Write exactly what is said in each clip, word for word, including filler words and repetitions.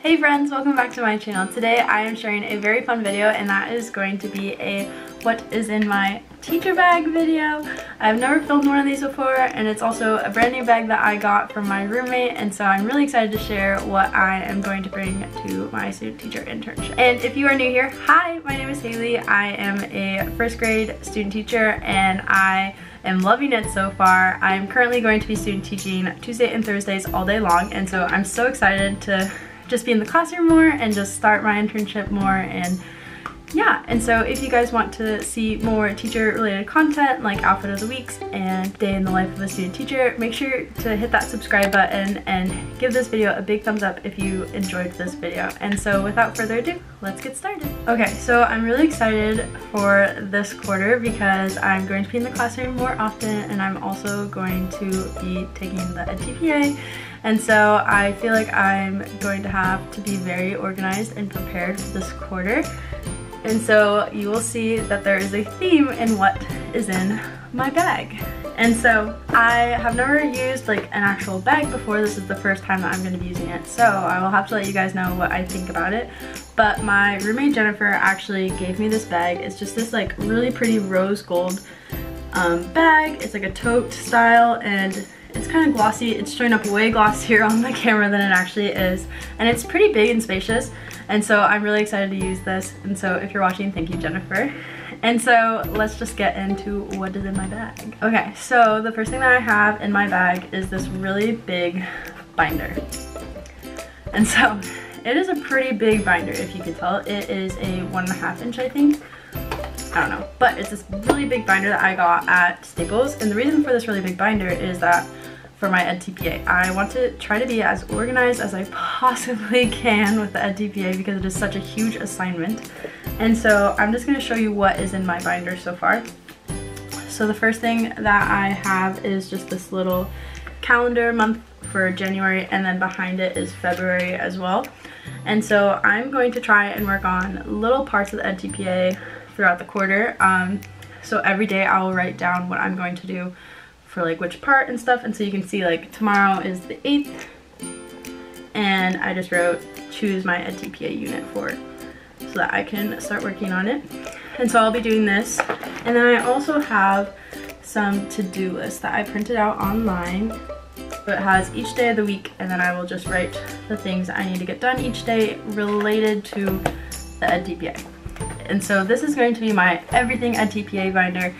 Hey friends, welcome back to my channel. Today I am sharing a very fun video, and that is going to be a what is in my teacher bag video. I've never filmed one of these before, and it's also a brand new bag that I got from my roommate, and so I'm really excited to share what I am going to bring to my student teacher internship. And if you are new here, hi, my name is Haley. I am a first grade student teacher and I am loving it so far. I'm currently going to be student teaching Tuesday and Thursdays all day long, and so I'm so excited to just be in the classroom more and just start my internship more. And yeah, and so if you guys want to see more teacher related content like outfit of the weeks and day in the life of a student teacher, make sure to hit that subscribe button and give this video a big thumbs up if you enjoyed this video. And so without further ado, let's get started. Okay, so I'm really excited for this quarter because I'm going to be in the classroom more often, and I'm also going to be taking the edTPA. And so I feel like I'm going to have to be very organized and prepared for this quarter. And so you will see that there is a theme in what is in my bag. And so I have never used like an actual bag before. This is the first time that I'm going to be using it, so I will have to let you guys know what I think about it. But my roommate Jennifer actually gave me this bag. It's just this like really pretty rose gold um, bag. It's like a tote style, and it's kind of glossy. It's showing up way glossier on my camera than it actually is, and it's pretty big and spacious, and so I'm really excited to use this. And so if you're watching, thank you, Jennifer. And so let's just get into what is in my bag. Okay, so the first thing that I have in my bag is this really big binder. And so it is a pretty big binder, if you can tell. It is a one and a half inch, I think. I don't know, but it's this really big binder that I got at Staples. And the reason for this really big binder is that for my edTPA, I want to try to be as organized as I possibly can with the edTPA because it is such a huge assignment. And so I'm just going to show you what is in my binder so far. So the first thing that I have is just this little calendar month for January, and then behind it is February as well. And so I'm going to try and work on little parts of the edTPA throughout the quarter. Um, so every day I will write down what I'm going to do for like which part and stuff. And so you can see like tomorrow is the eighth, and I just wrote choose my edTPA unit for it so that I can start working on it. And so I'll be doing this. And then I also have some to-do lists that I printed out online. So it has each day of the week, and then I will just write the things I need to get done each day related to the edTPA. And so this is going to be my everything edTPA binder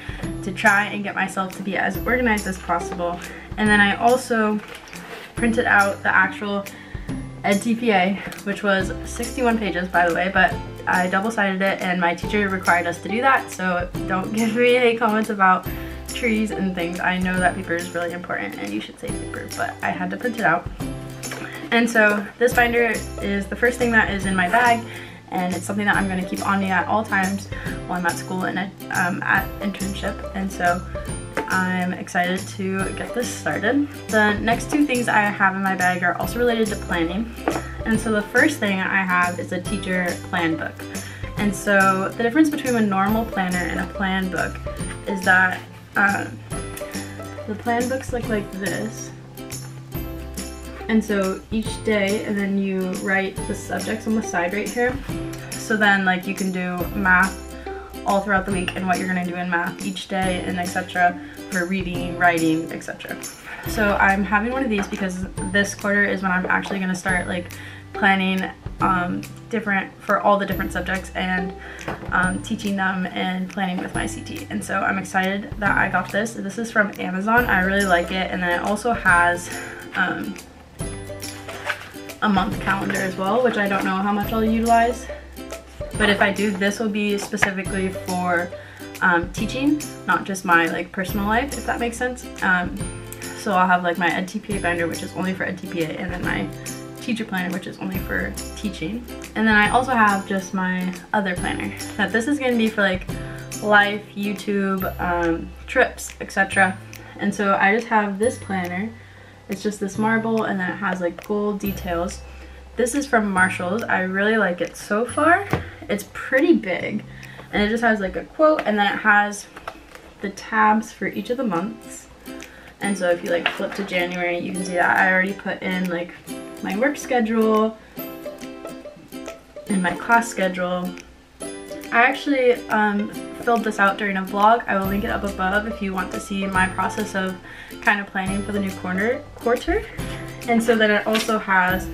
to try and get myself to be as organized as possible. And then I also printed out the actual edTPA, which was sixty-one pages, by the way, but I double-sided it, and my teacher required us to do that, so don't give me any comments about trees and things. I know that paper is really important and you should save paper, but I had to print it out. And so this binder is the first thing that is in my bag, and it's something that I'm going to keep on me at all times while I'm at school and um, at internship. And so I'm excited to get this started. The next two things I have in my bag are also related to planning. And so the first thing I have is a teacher plan book. And so the difference between a normal planner and a plan book is that um, the plan books look like this. And so each day, and then you write the subjects on the side right here. So then like you can do math all throughout the week and what you're gonna do in math each day, and et cetera for reading, writing, et cetera. So I'm having one of these because this quarter is when I'm actually gonna start like planning um, different for all the different subjects and um, teaching them and planning with my C T. And so I'm excited that I got this. This is from Amazon. I really like it, and then it also has um, a month calendar as well, which I don't know how much I'll utilize, but if I do, this will be specifically for um, teaching, not just my like personal life, if that makes sense. Um, so I'll have like my edTPA binder, which is only for edTPA, and then my teacher planner, which is only for teaching. And then I also have just my other planner. Now this is going to be for like life, YouTube, um, trips, et cetera. And so I just have this planner. It's just this marble, and then it has like gold details. This is from Marshalls. I really like it so far. It's pretty big, and it just has like a quote, and then it has the tabs for each of the months. And so if you like flip to January, you can see that I already put in like my work schedule, in my class schedule. I actually um, filled this out during a vlog. I will link it up above if you want to see my process of kind of planning for the new corner, quarter. And so then it also has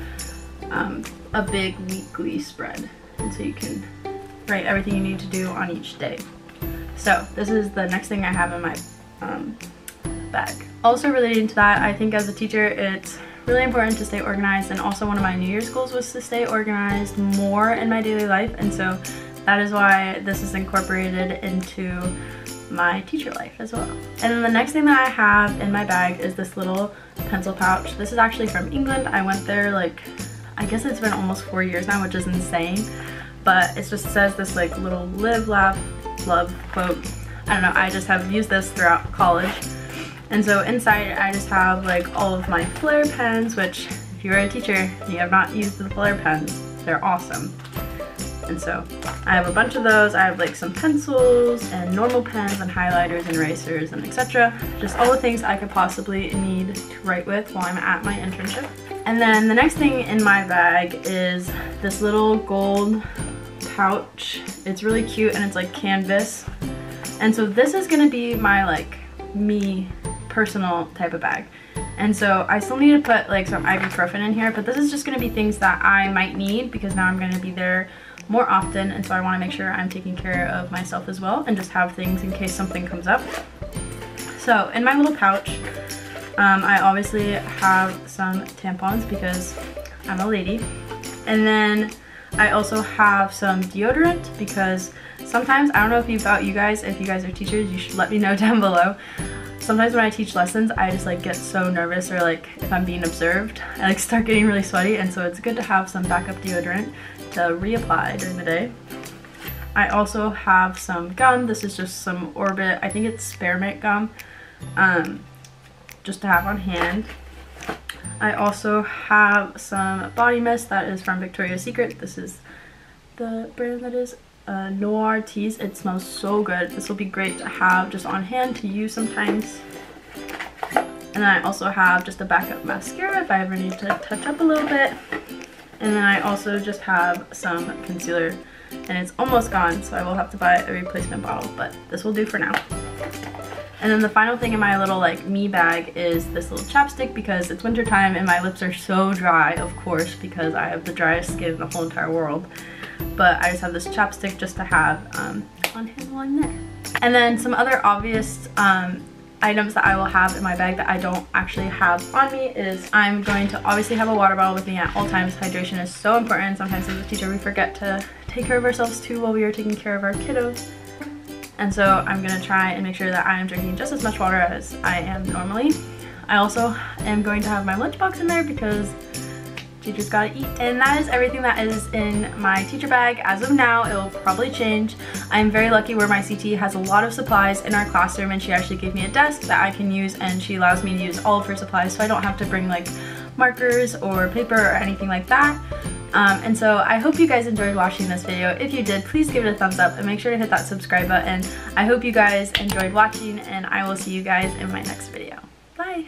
um, a big weekly spread. And so you can write everything you need to do on each day. So this is the next thing I have in my um, bag. Also relating to that, I think as a teacher, it's really important to stay organized. And also one of my New Year's goals was to stay organized more in my daily life. And so that is why this is incorporated into my teacher life as well. And then the next thing that I have in my bag is this little pencil pouch. This is actually from England. I went there like, I guess it's been almost four years now, which is insane. But it just says this like little live, laugh, love quote. I don't know, I just have used this throughout college. And so inside I just have like all of my flare pens, which if you're a teacher and you have not used the flare pens, they're awesome. And so I have a bunch of those. I have like some pencils and normal pens and highlighters and erasers and et cetera. Just all the things I could possibly need to write with while I'm at my internship. And then the next thing in my bag is this little gold pouch. It's really cute and it's like canvas. And so this is gonna be my like me personal type of bag. And so I still need to put like some ibuprofen in here, but this is just gonna be things that I might need because now I'm gonna be there more often, and so I want to make sure I'm taking care of myself as well and just have things in case something comes up. So in my little pouch, um, I obviously have some tampons because I'm a lady, and then I also have some deodorant because sometimes, I don't know if you, about you guys, if you guys are teachers, you should let me know down below. Sometimes when I teach lessons, I just like get so nervous, or like if I'm being observed, I like start getting really sweaty, and so it's good to have some backup deodorant to reapply during the day. I also have some gum. This is just some Orbit, I think it's spearmint gum, um, just to have on hand. I also have some body mist that is from Victoria's Secret. This is the brand that is uh, Noir Tease. It smells so good. This will be great to have just on hand to use sometimes. And then I also have just a backup mascara if I ever need to touch up a little bit. And then I also just have some concealer, and it's almost gone, so I will have to buy a replacement bottle, but this will do for now. And then the final thing in my little like me bag is this little chapstick because it's winter time and my lips are so dry, of course, because I have the driest skin in the whole entire world. But I just have this chapstick just to have um, on hand while I'm there. And then some other obvious um, items that I will have in my bag that I don't actually have on me is I'm going to obviously have a water bottle with me at all times. Hydration is so important. Sometimes as a teacher we forget to take care of ourselves too while we are taking care of our kiddos. And so I'm going to try and make sure that I am drinking just as much water as I am normally. I also am going to have my lunchbox in there because teachers gotta eat. And that is everything that is in my teacher bag. As of now, it will probably change. I'm very lucky where my C T has a lot of supplies in our classroom, and she actually gave me a desk that I can use, and she allows me to use all of her supplies, so I don't have to bring like markers or paper or anything like that. Um, and so I hope you guys enjoyed watching this video. If you did, please give it a thumbs up and make sure to hit that subscribe button. I hope you guys enjoyed watching, and I will see you guys in my next video. Bye!